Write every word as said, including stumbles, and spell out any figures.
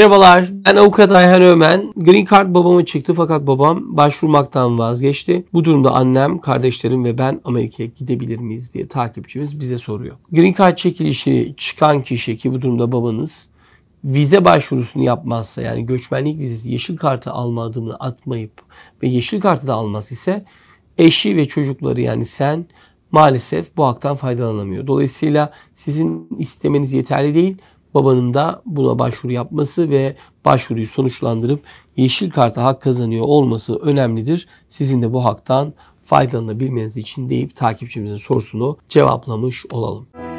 Merhabalar, ben avukat Ayhan Öğmen. Green Card babama çıktı fakat babam başvurmaktan vazgeçti. Bu durumda annem, kardeşlerim ve ben Amerika'ya gidebilir miyiz diye takipçimiz bize soruyor. Green Card çekilişi çıkan kişi, ki bu durumda babanız, vize başvurusunu yapmazsa, yani göçmenlik vizesi, yeşil kartı alma adımını atmayıp ve yeşil kartı da almaz ise eşi ve çocukları, yani sen, maalesef bu haktan faydalanamıyor. Dolayısıyla sizin istemeniz yeterli değil. Babanın da buna başvuru yapması ve başvuruyu sonuçlandırıp yeşil karta hak kazanıyor olması önemlidir. Sizin de bu haktan faydalanabilmeniz için deyip takipçimizin sorusunu cevaplamış olalım.